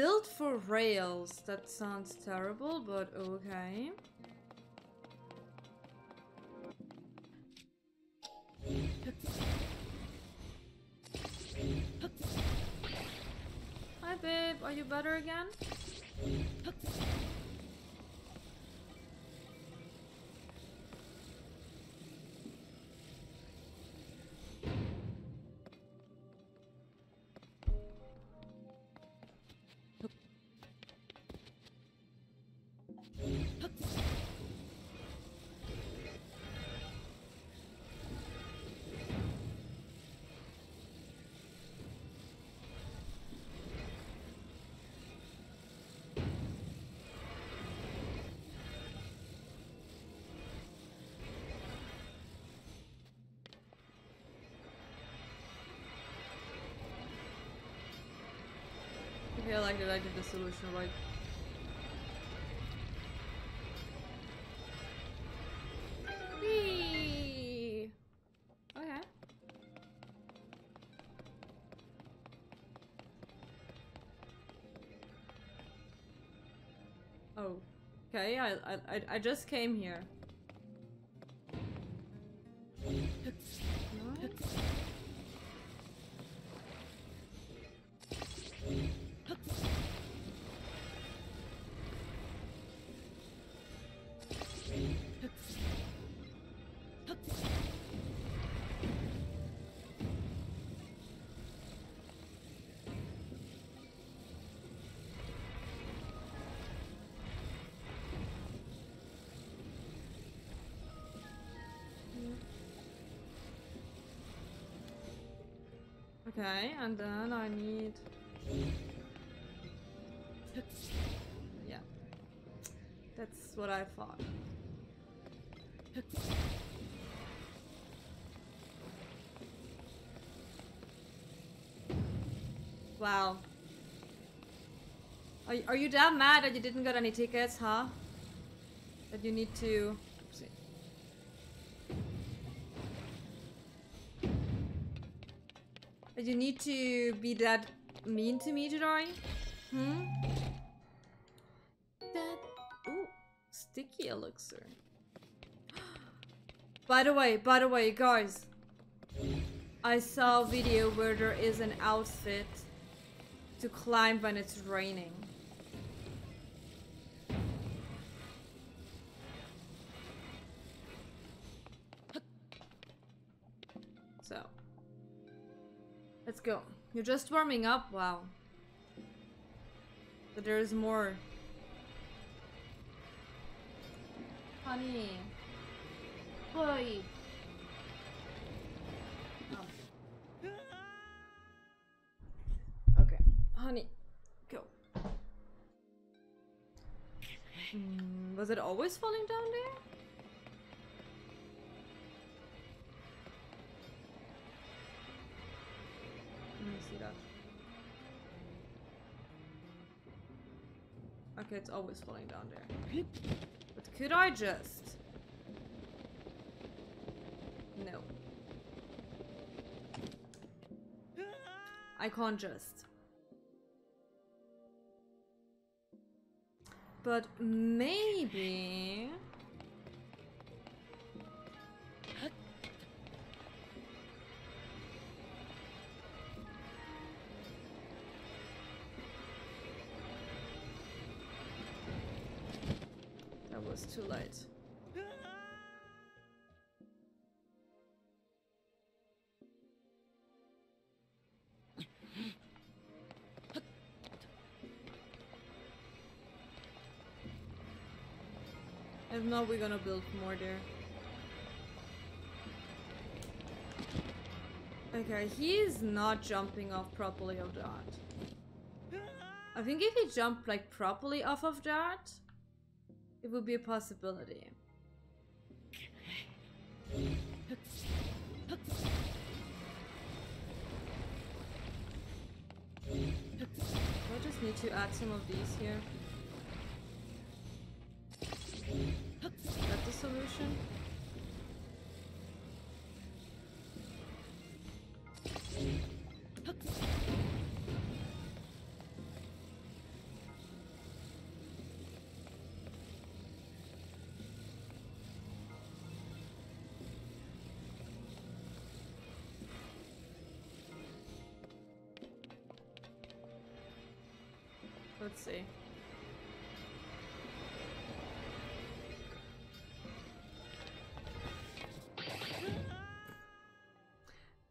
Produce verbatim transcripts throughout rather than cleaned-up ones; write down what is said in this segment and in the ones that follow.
Built for rails. That sounds terrible, but okay. Hi babe, are you better again? I feel like I did the solution right. Whee! Okay. Oh. Okay, I I I just came here. Okay, and then I need... Yeah. That's what I thought. Wow. Are, are you damn mad that you didn't get any tickets, huh? That you need to... Did you need to be that mean to me, Jidori? Hmm? That... Ooh. Sticky elixir. By the way, by the way, guys. I saw a video where there is an outfit to climb when it's raining. So... Let's go. You're just warming up? Wow. But there is more. Honey. Boy. Oh. Okay. Honey. Go. Mm, was it always falling down there? Let me see that. Okay, it's always falling down there. But could I just... No. I can't just. But maybe... was too late. If not, we're gonna build more there. Okay, he's not jumping off properly of that. I think if he jumped like properly off of that, it would be a possibility. I just need to add some of these here. Is that the solution? Let's see.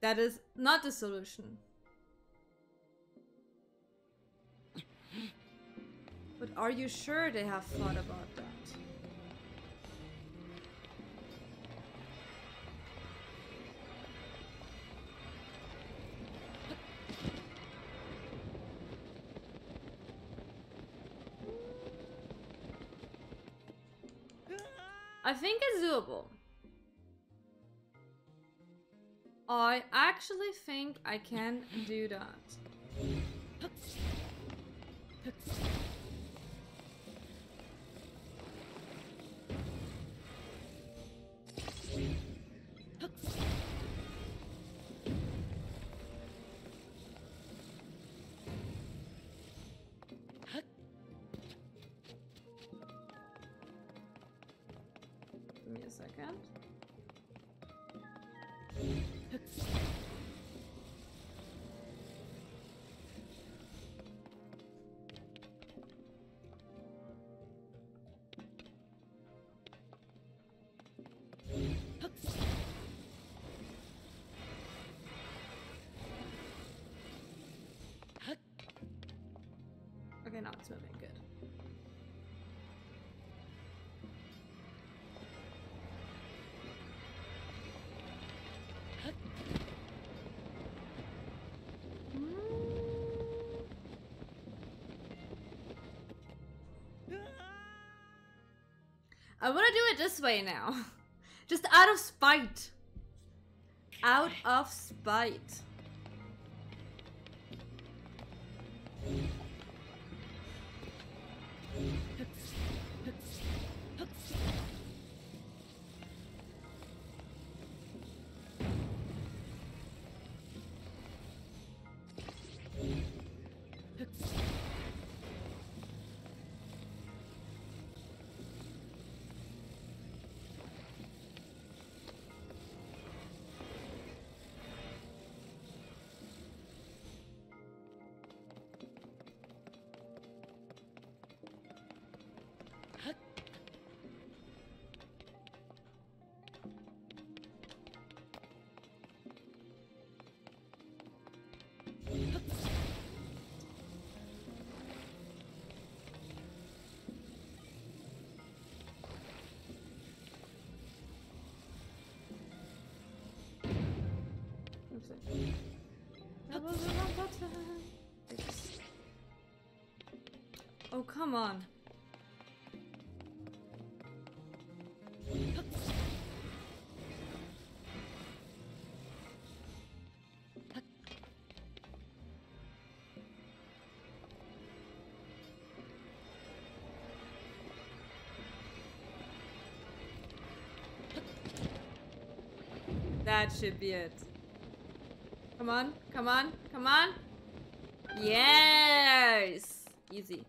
That is not the solution. But are you sure they have thought about that? I think it's doable. I actually think I can do that. Give me a second. Okay, now it's moving good. I want to do it this way now. Just out of spite. Out of spite. That was the wrong button. Oops. Oh, come on. That should be it. Come on, come on, come on. Yes! Easy. Easy.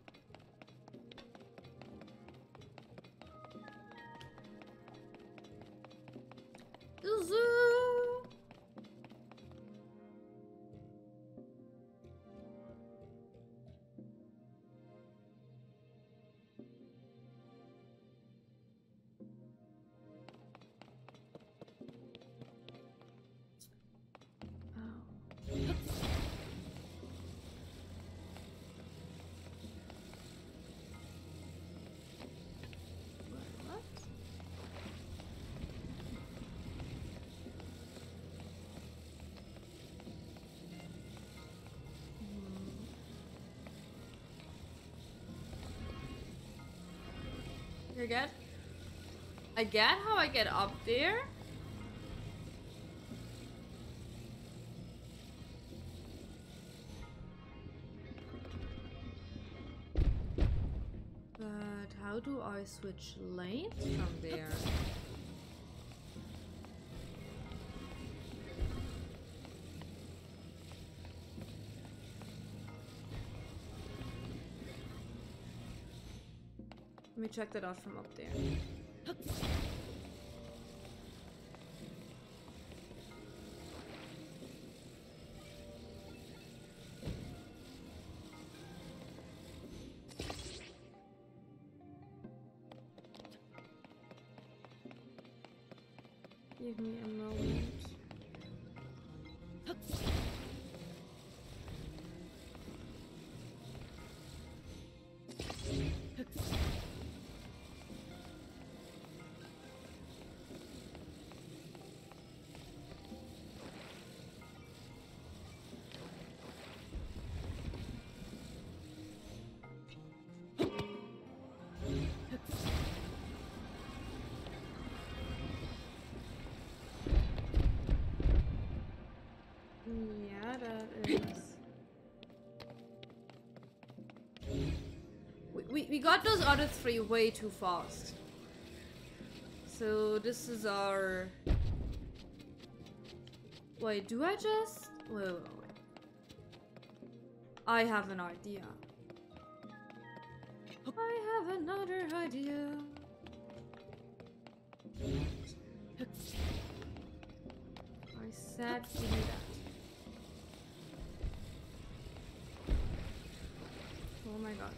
I get, I get how I get up there. But how do I switch lanes from there? Let me check that out from up there. Give me a moment. Yeah, that is. We, we, we got those other three way too fast. So this is our... Wait, do I just... Wait, wait, wait. I have an idea. I have another idea. I said to do that. Oh my god.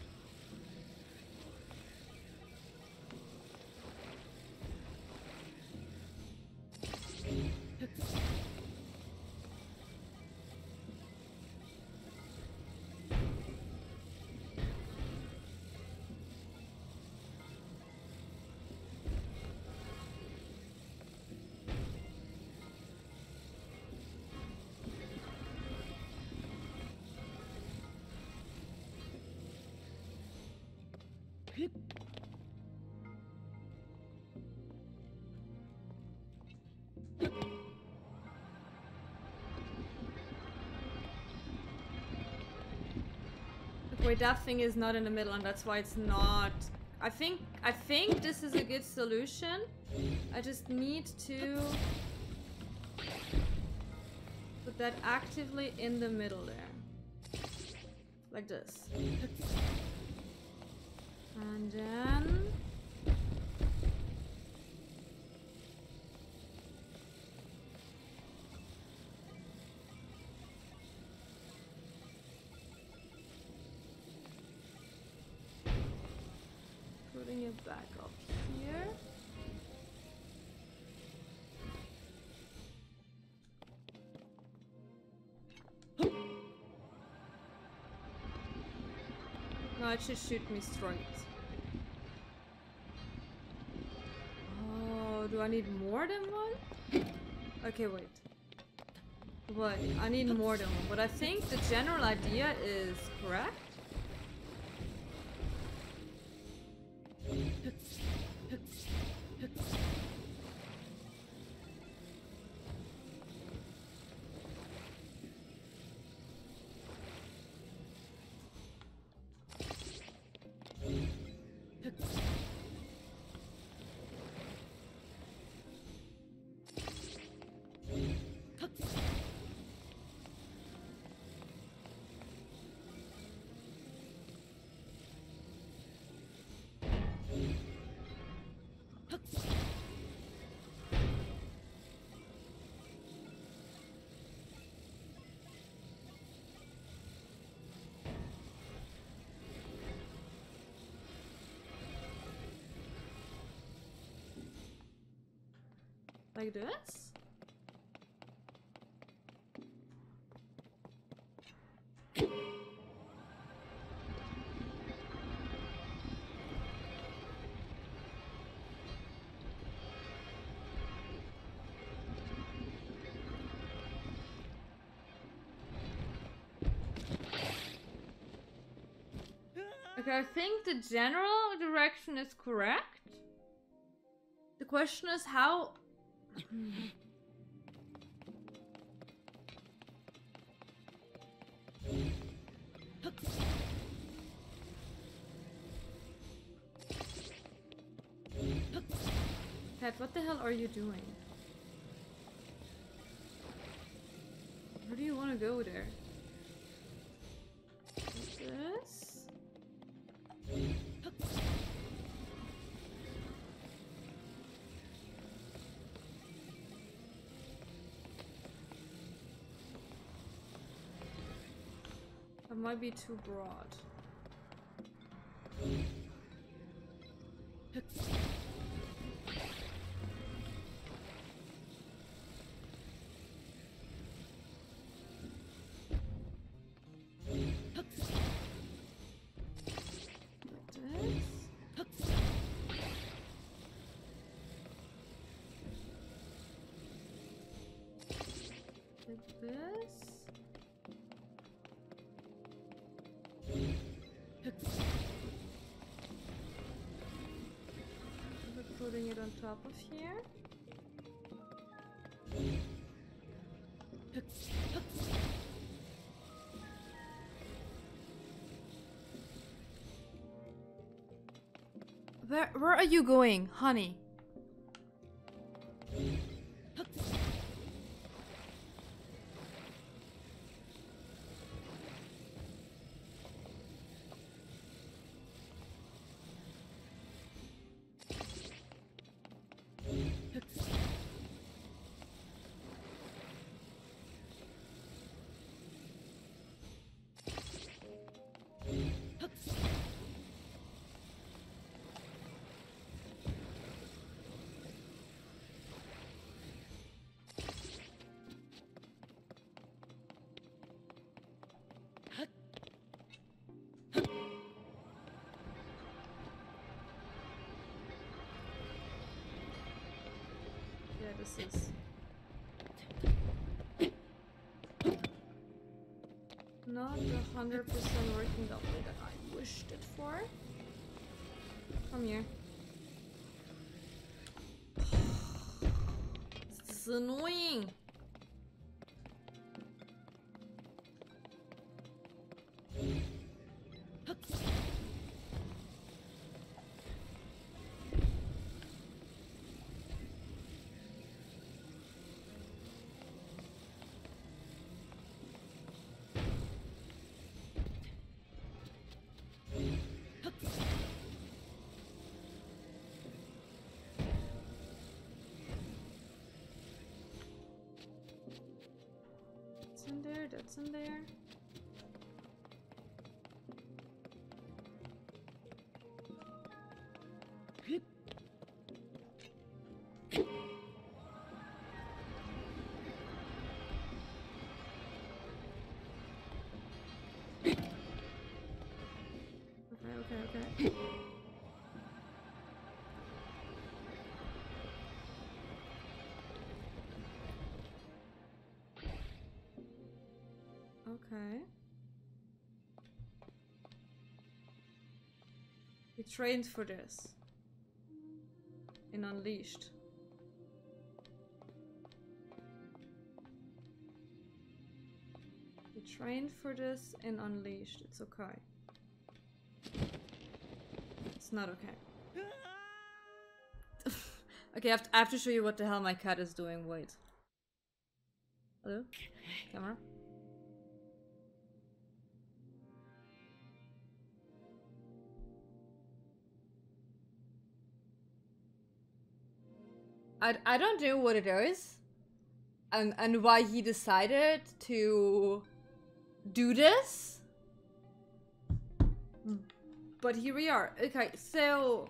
Wait, that thing is not in the middle, and that's why it's not. I think I think this is a good solution. I just need to put that actively in the middle there, like this, and then. Back up here. No, it should shoot me straight. Oh, do I need more than one? Okay, wait. Wait, I need more than one, but I think the general idea is correct. Like this? Okay, I think the general direction is correct. The question is how... Pat, what the hell are you doing? Where do you want to go there? What's this? It might be too broad. We're putting it on top of here. Where, where are you going, honey? This is not a hundred percent working the way that I wished it for. Come here. This is annoying. In there, that's in there. Okay. We trained for this. In Unleashed. We trained for this in Unleashed. It's okay. It's not okay. Okay, I have, to, I have to show you what the hell my cat is doing. Wait. Hello? Camera? I, I don't know what it is and, and why he decided to do this, but here we are. Okay, so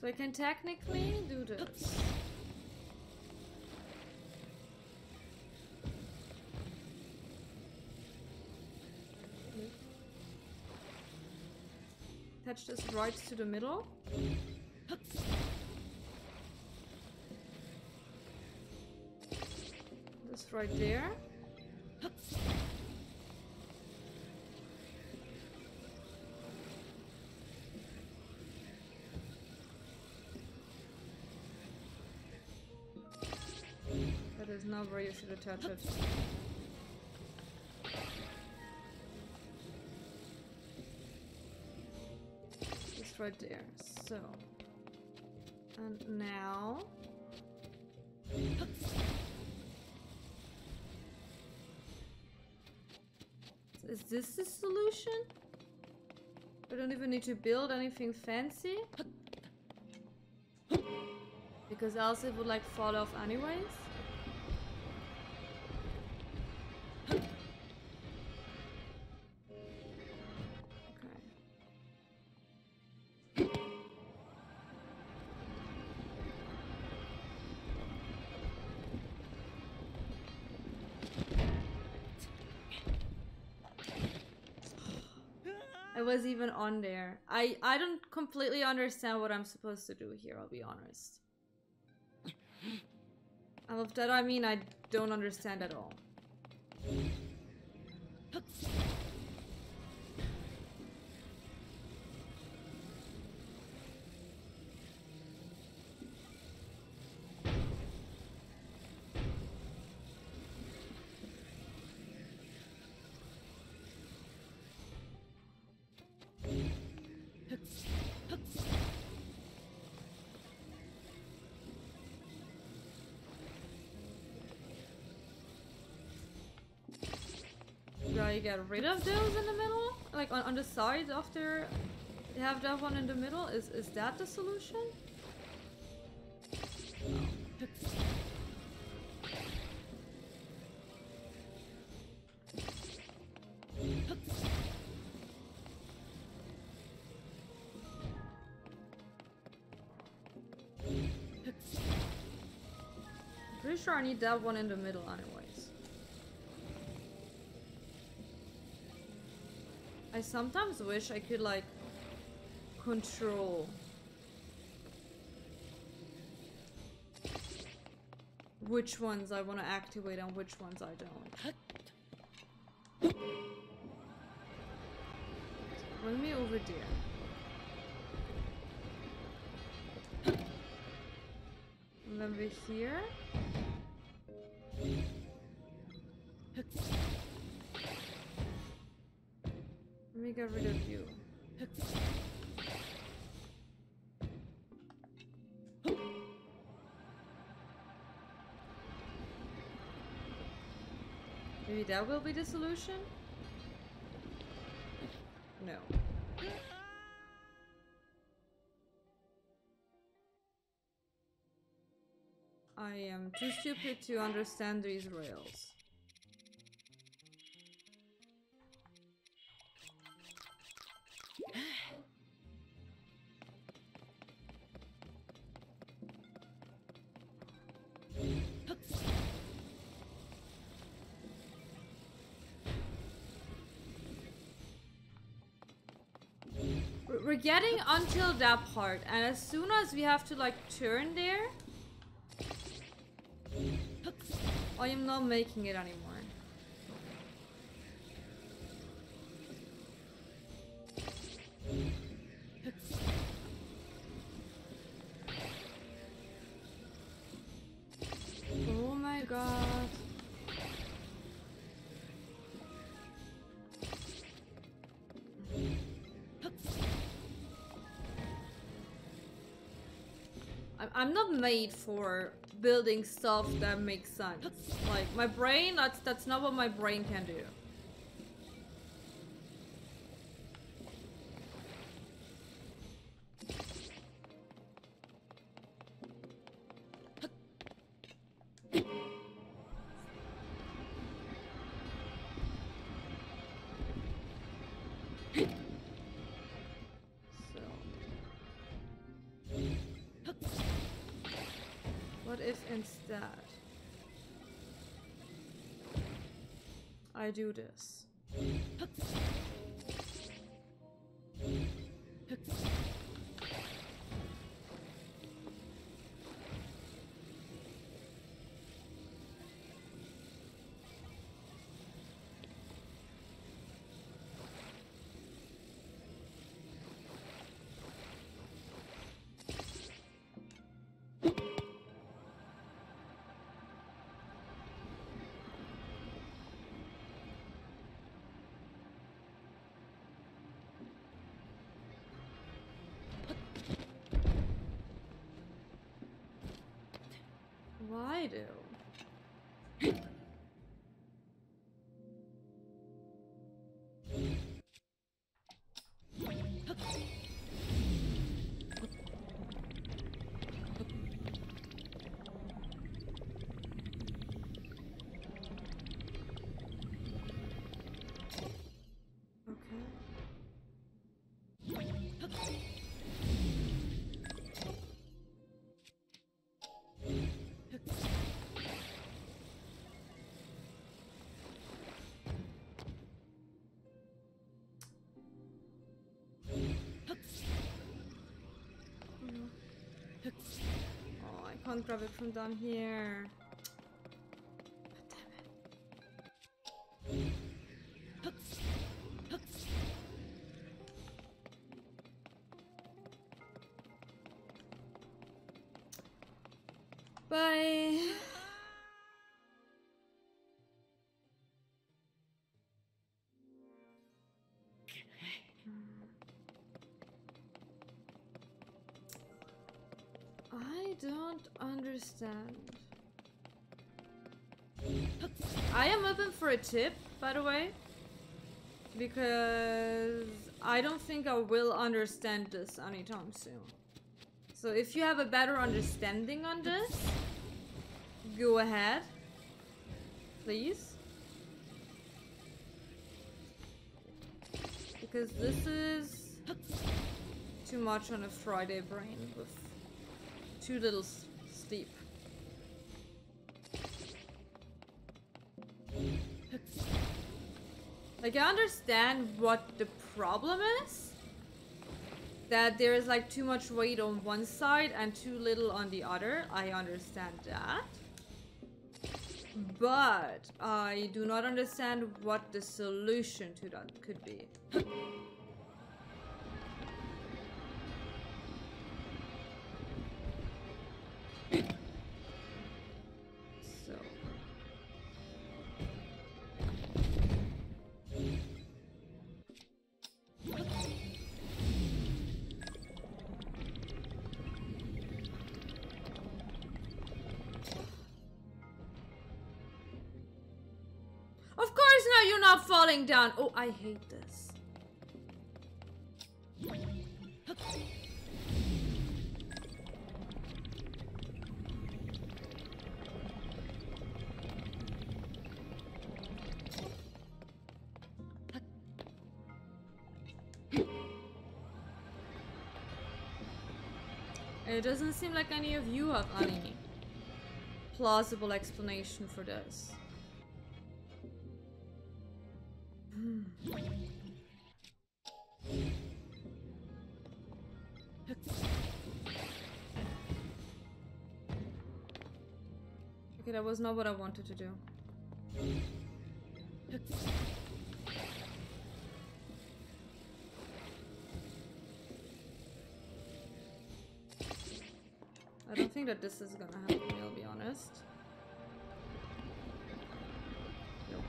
So I can technically do this. Attach this right to the middle. This right there. There's no way you should attach it. Just right there. So. And now. Is this the solution? I don't even need to build anything fancy. Because else it would like fall off anyways. I was even on there. I, I don't completely understand what I'm supposed to do here, I'll be honest. I love that, I mean, I don't understand at all. You get rid of those in the middle, like on, on the sides after they have that one in the middle. Is is that the solution? I'm pretty sure I need that one in the middle anyways. I sometimes wish I could, like, control which ones I want to activate and which ones I don't. Bring me over there. And then we're here. Let me get rid of you. Maybe that will be the solution? No. I am too stupid to understand these rails. We're getting until that part, and as soon as we have to like turn there, I am not making it anymore. I'm not made for building stuff that makes sense. Like my brain, that's that's not what my brain can do. I do this. Why do? can't grab it from down here. God damn it. Bye. I don't understand. I am open for a tip, by the way, because I don't think I will understand this anytime soon. So if you have a better understanding on this, go ahead, please. Because this is too much on a Friday brain with too little sleep. Like, I understand what the problem is. That there is like too much weight on one side and too little on the other. I understand that. But I do not understand what the solution to that could be. So. Of course now you're not falling down. Oh, I hate this. It doesn't seem like any of you have any plausible explanation for this. Hmm. Okay, that was not what I wanted to do. I don't think that this is gonna help me, I'll be honest. Nope.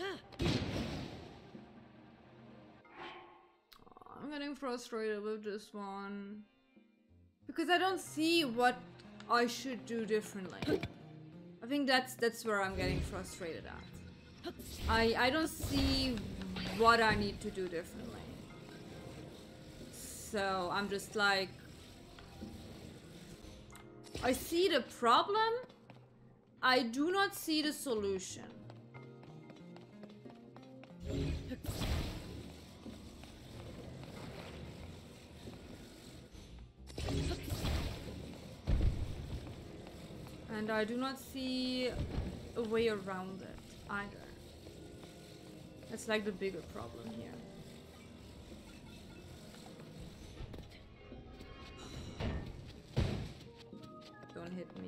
Oh, I'm getting frustrated with this one. Because I don't see what I should do differently. I think that's that's where I'm getting frustrated at. I, I don't see what I need to do differently. So I'm just like... I see the problem, I do not see the solution. And I do not see a way around it either. That's like the bigger problem here. Don't hit me.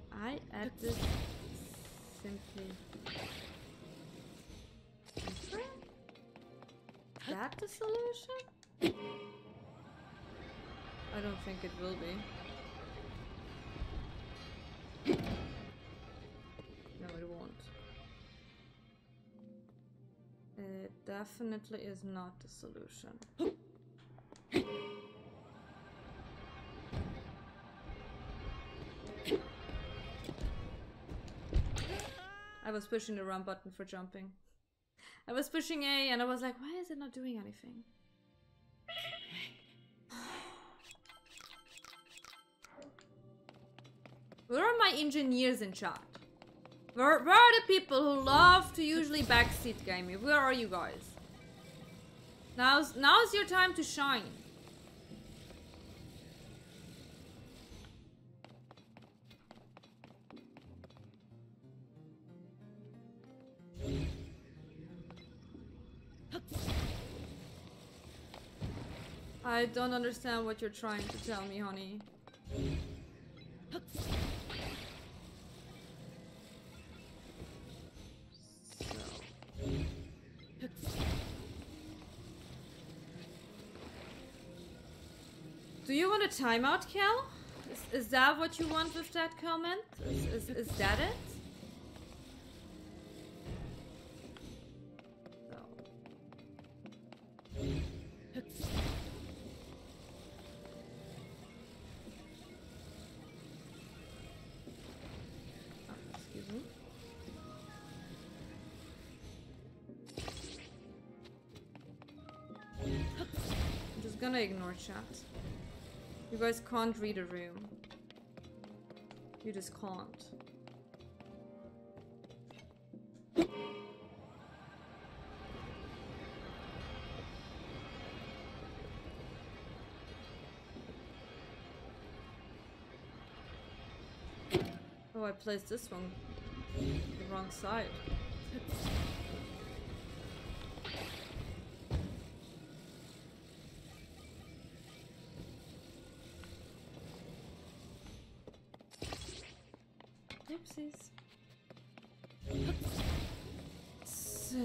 Can I add this simply? Is that the solution? I don't think it will be. Definitely is not the solution. I was pushing the wrong button for jumping. I was pushing A and I was like, why is it not doing anything? Where are my engineers in chat? Where, where are the people who love to usually backseat game me? Where are you guys? Now's, now's your time to shine. I don't understand what you're trying to tell me, honey. Do you want a timeout, Cal? Is, is that what you want with that comment? Is, is, is that it? I'm gonna ignore chat. You guys can't read a room. You just can't. Oh, I placed this one the wrong side. So,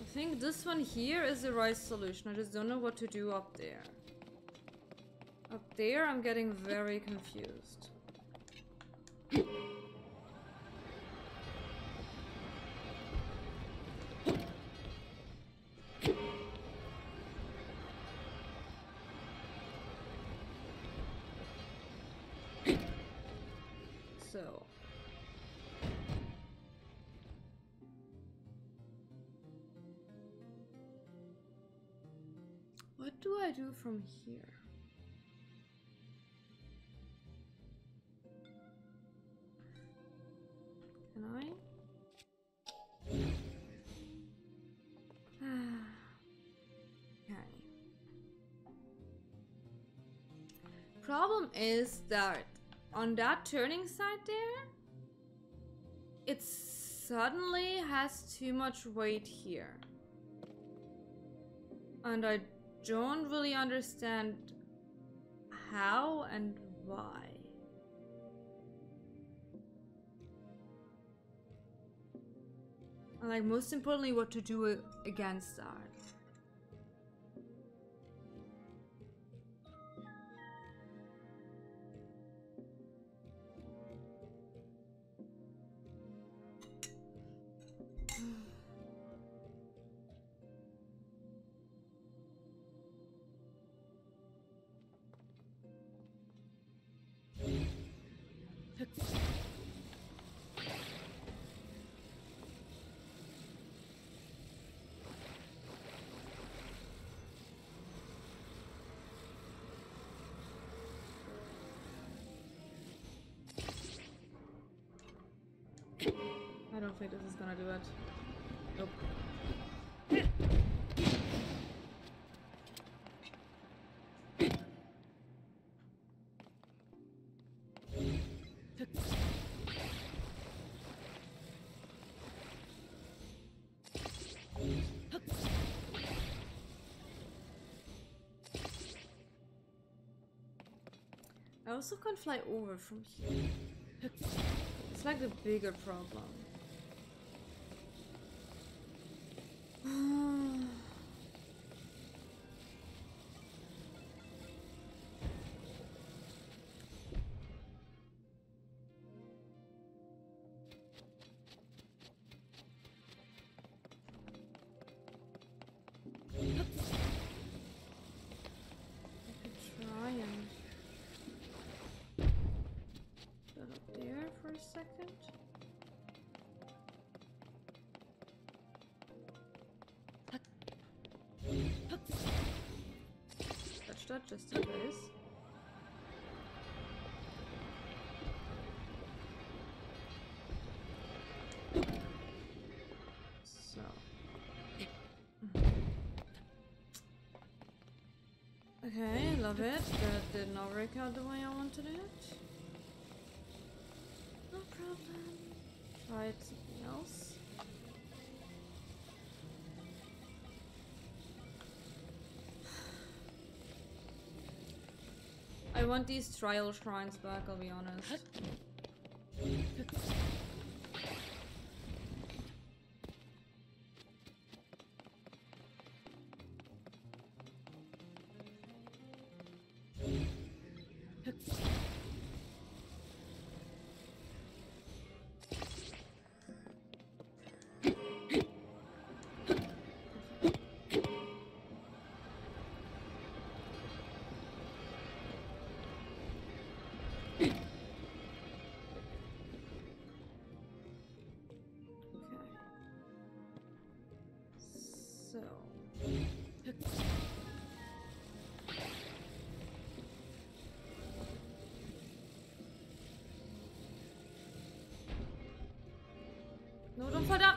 I think this one here is the right solution. I just don't know what to do up there. Up there, I'm getting very confused. What do I do from here? Can I? Okay. Problem is that on that turning side there, it suddenly has too much weight here. And I don't really understand how and why. And like most importantly, what to do against that. I don't think this is gonna do it. Nope. I also can't fly over from here. It's like the bigger problem. Second. Touch that just in case. So. Okay, love it. That did not work out the way I wanted it. Try something else. I want these trial shrines back, I'll be honest. No, don't fall down.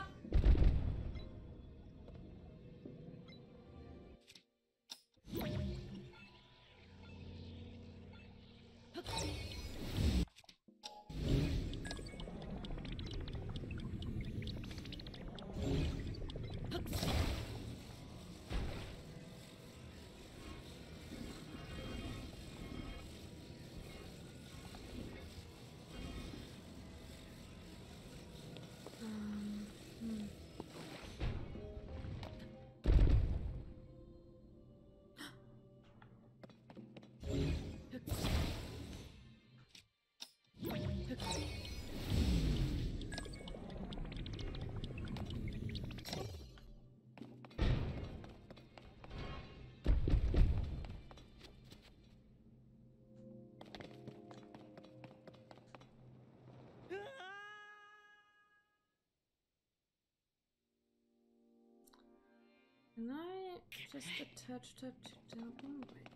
Can I just attach that to that one? Wait.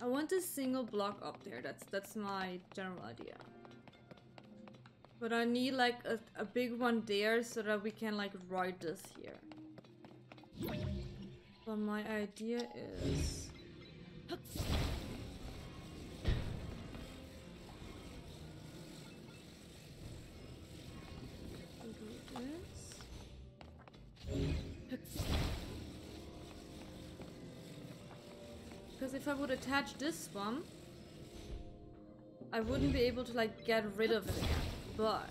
I want a single block up there. That's that's my general idea. But I need like a, a big one there so that we can like ride this here. But my idea is... If I would attach this one, I wouldn't be able to like get rid of it again, but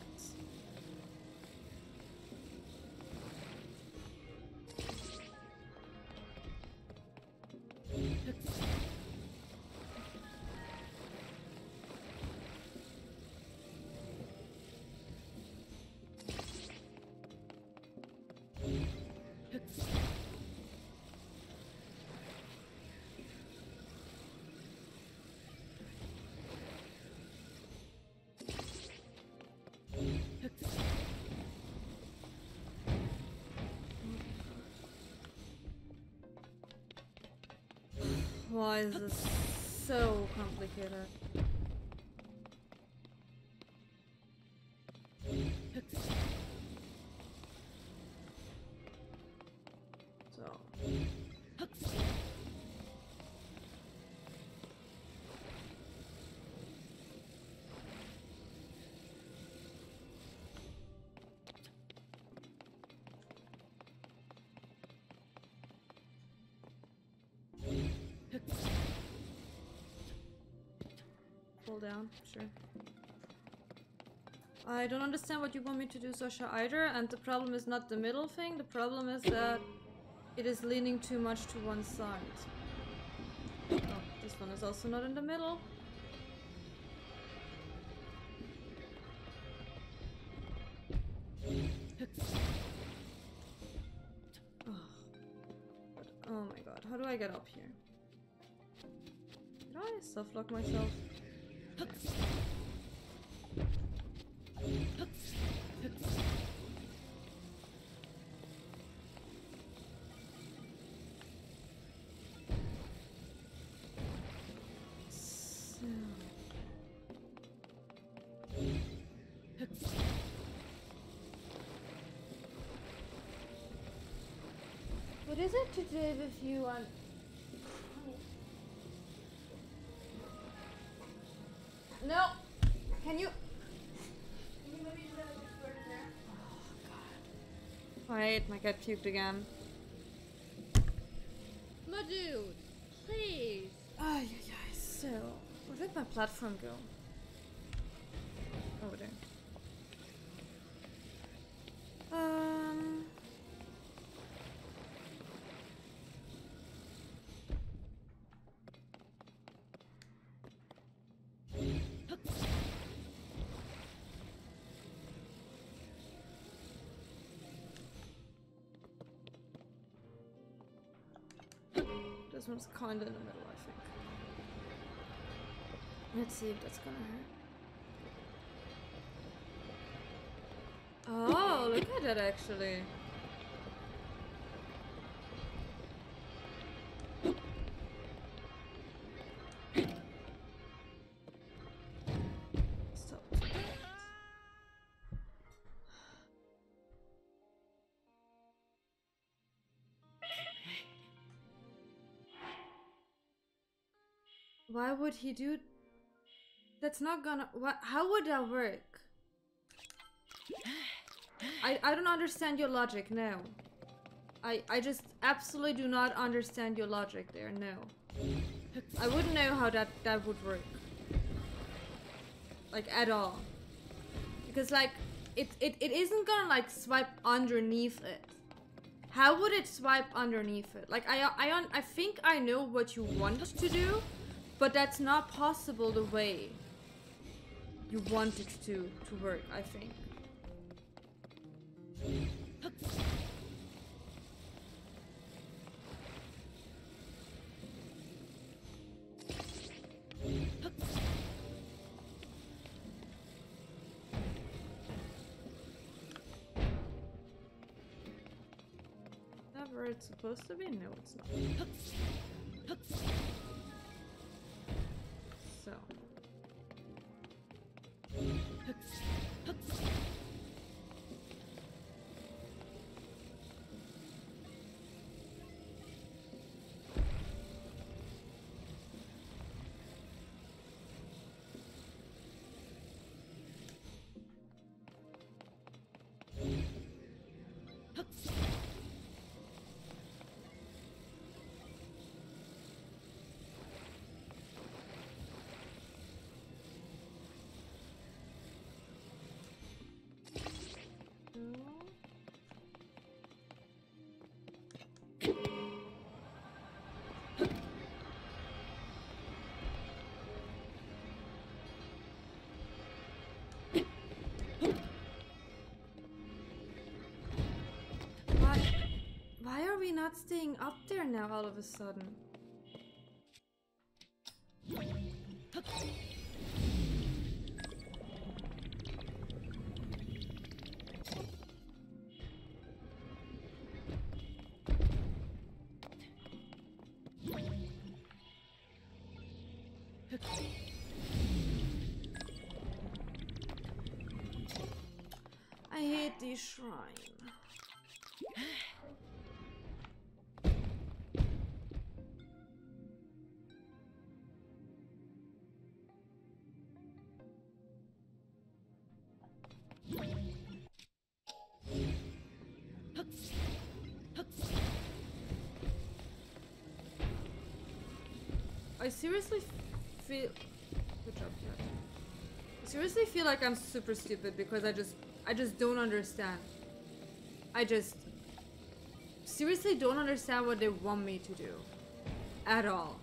why is this so complicated? Down, sure. I don't understand what you want me to do, Sasha, either, and the problem is not the middle thing, the problem is that it is leaning too much to one side. Oh, this one is also not in the middle. Oh, oh my god, how do I get up here? Did I soft-lock myself? What is it today with you on? No! Can you... Can you maybe do that with the bird in there? Oh god. Wait, my cat puked again. My dude! Please. Oh, yeah, yeah. So, where did my platform go? Over there. Um. This one's kind of in the middle, I think. Let's see if that's gonna hurt. Oh, look at that actually. Why would he do? That's not gonna. What? How would that work? I I don't understand your logic now. I I just absolutely do not understand your logic there. No, I wouldn't know how that that would work. Like at all, because like it it it isn't gonna like swipe underneath it. How would it swipe underneath it? Like I I I think I know what you want us to do. But that's not possible the way you want it to, to work, I think. Is that where it's supposed to be? No, it's not. So. Why are we not staying up there now all of a sudden? I hate this shrine. I seriously feel good job, yeah. I seriously feel like I'm super stupid because I just I just don't understand. I just seriously don't understand what they want me to do at all.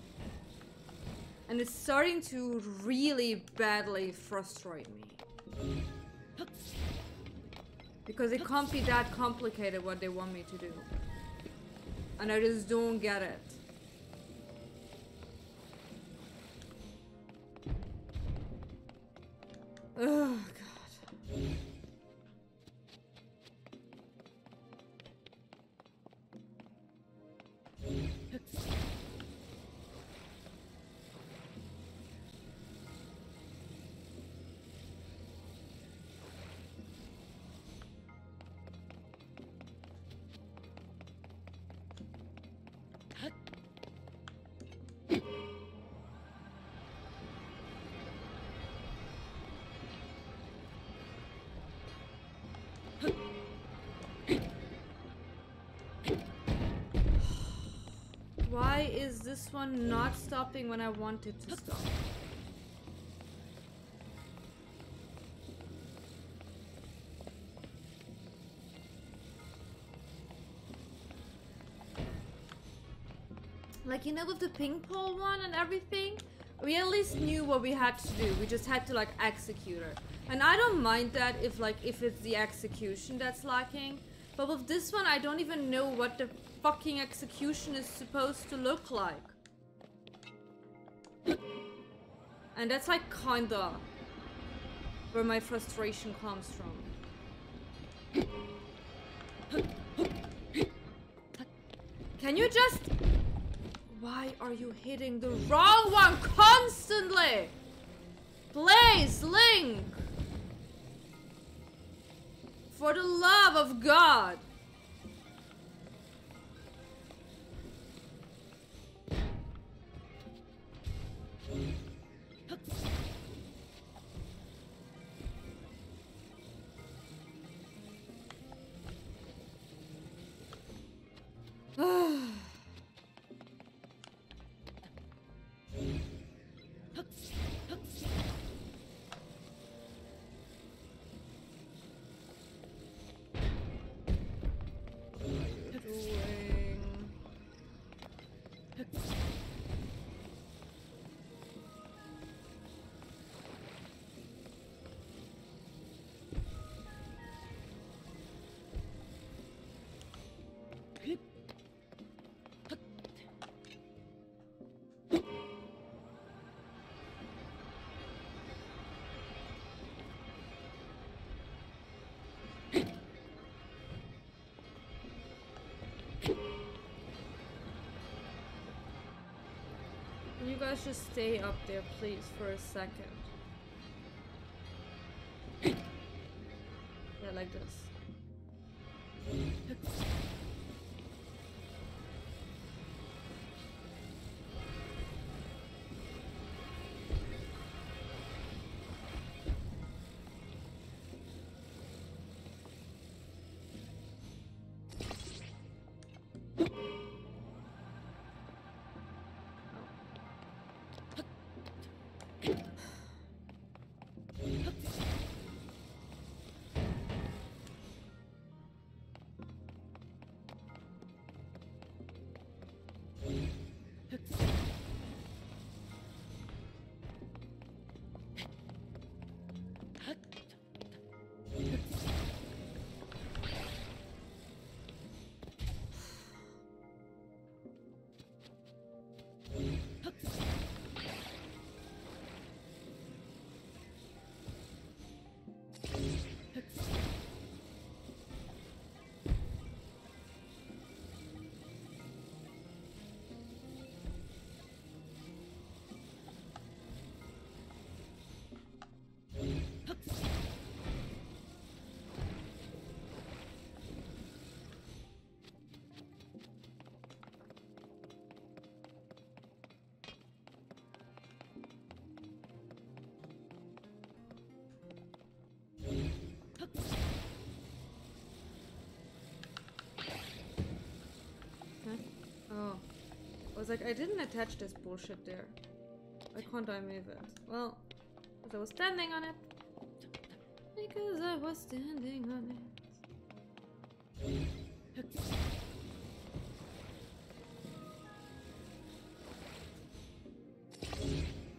And it's starting to really badly frustrate me. Because it can't be that complicated what they want me to do. And I just don't get it. Oh, God. this one not stopping when I want it to stop? Like, you know, with the ping pong one and everything, we at least knew what we had to do. We just had to, like, execute her. And I don't mind that if, like, if it's the execution that's lacking. But with this one, I don't even know what the fucking execution is supposed to look like. And that's, like, kinda where my frustration comes from. Can you just... Why are you hitting the wrong one constantly? Please, Link! For the love of God! You guys just stay up there, please, for a second. Yeah, like this. I was like, I didn't attach this bullshit there. Why can't I move it? Well, because I was standing on it. Because I was standing on it.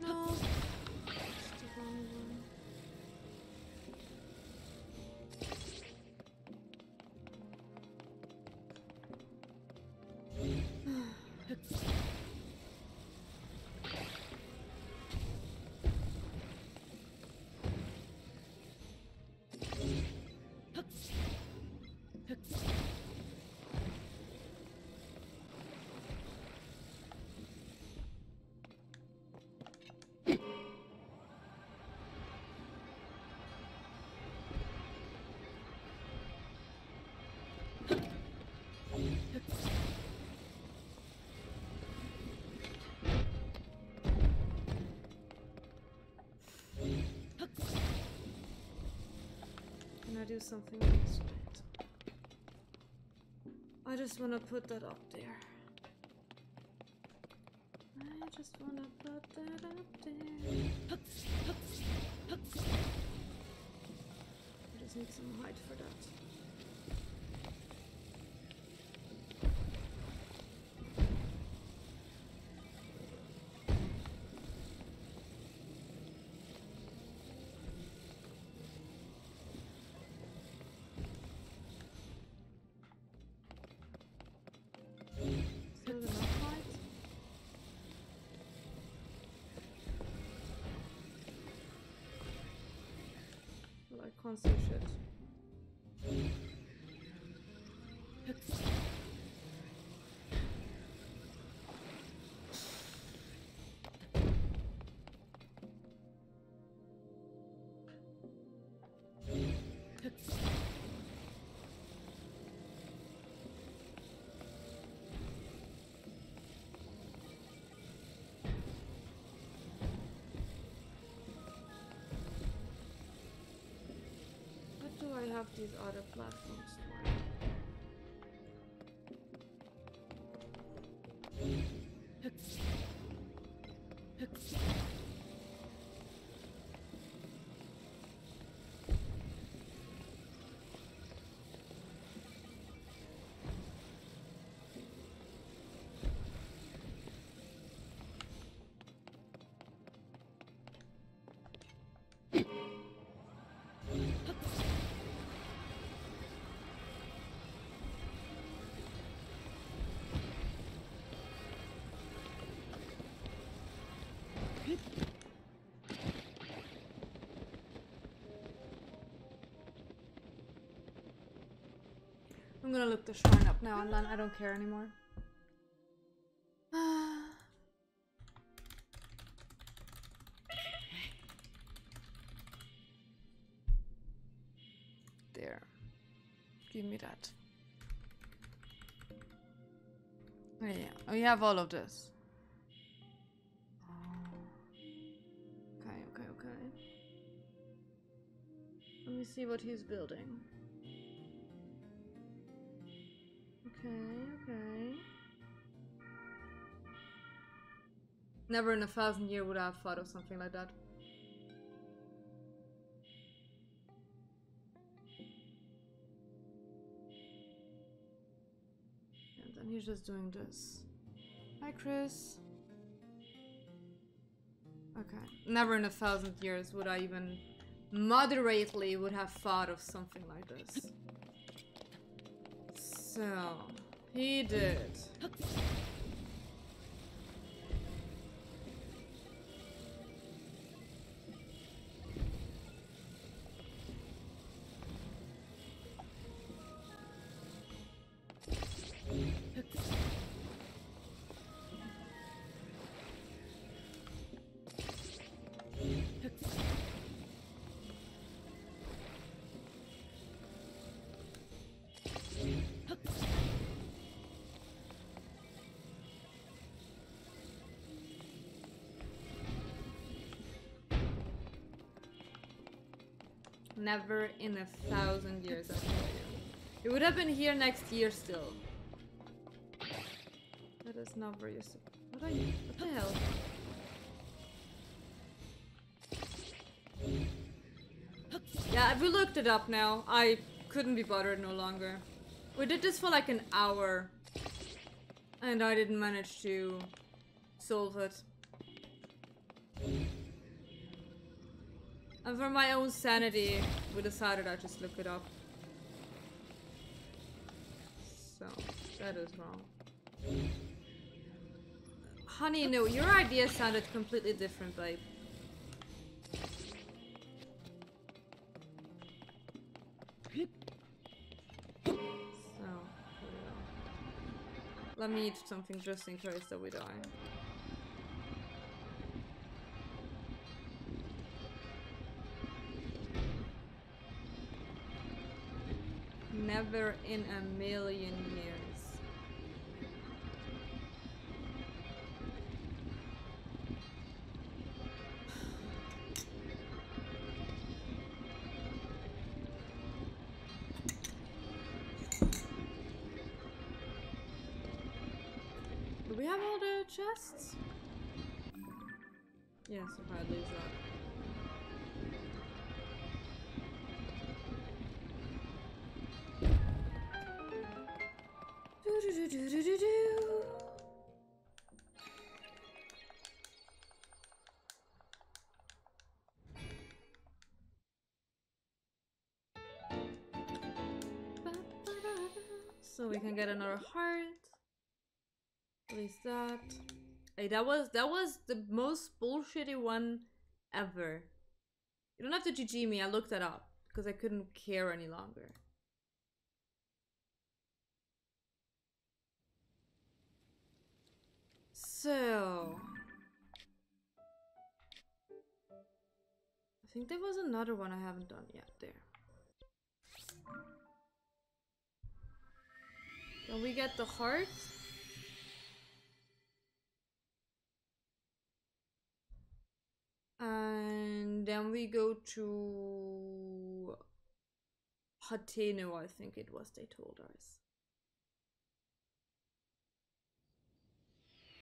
No. It's the wrong one. I do something else. I just want to put that up there. just wanna put that up there. I just need some height for that. Can't see shit. I have these other platforms for. I'm gonna look the shrine up now and then I don't care anymore. There. Give me that. Oh yeah, we have all of this. Okay, okay, okay. Let me see what he's building. Okay, okay. Never in a thousand years would I have thought of something like that. And then he's just doing this. Hi, Chris. Okay. Never in a thousand years would I even moderately would have thought of something like this. So, he did. Never in a thousand years, I tell you. It would have been here next year still. That is not where you're supposed to. What are you? What the hell? Yeah, we looked it up now. I couldn't be bothered no longer. We did this for like an hour. And I didn't manage to solve it. And for my own sanity, we decided I just look it up. So, that is wrong. Honey, no, your idea sounded completely different, babe. So, let me eat something just in case that we die. Never in a million years. Do we have all the chests? Yeah, so if I lose that. So we can get another heart. At least that. Hey, that was that was the most bullshitty one ever. You don't have to G G me. I looked that up because I couldn't care any longer. So I think there was another one I haven't done yet there. Can we get the heart? And then we go to Hateno, I think it was, they told us.